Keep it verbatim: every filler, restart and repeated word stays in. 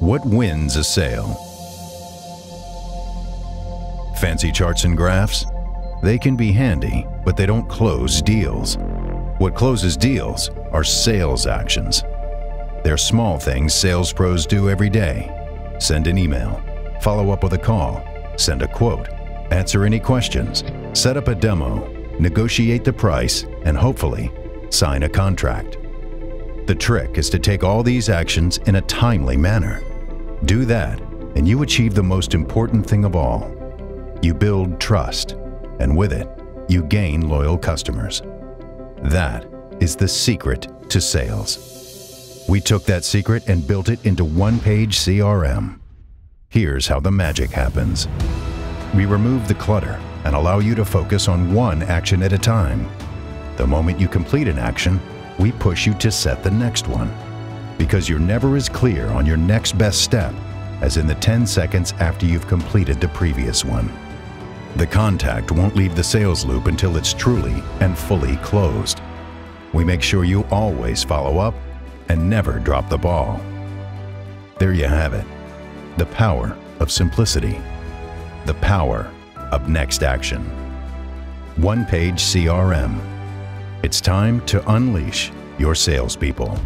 What wins a sale? Fancy charts and graphs? They can be handy, but they don't close deals. What closes deals are sales actions. They're small things sales pros do every day. Send an email, follow up with a call, send a quote, answer any questions, set up a demo, negotiate the price, and hopefully sign a contract. The trick is to take all these actions in a timely manner. Do that, and you achieve the most important thing of all. You build trust, and with it, you gain loyal customers. That is the secret to sales. We took that secret and built it into OnePage C R M. Here's how the magic happens. We remove the clutter and allow you to focus on one action at a time. The moment you complete an action, we push you to set the next one, because you're never as clear on your next best step as in the ten seconds after you've completed the previous one. The contact won't leave the sales loop until it's truly and fully closed. We make sure you always follow up and never drop the ball. There you have it, the power of simplicity, the power of next action. OnePage C R M. It's time to unleash your salespeople.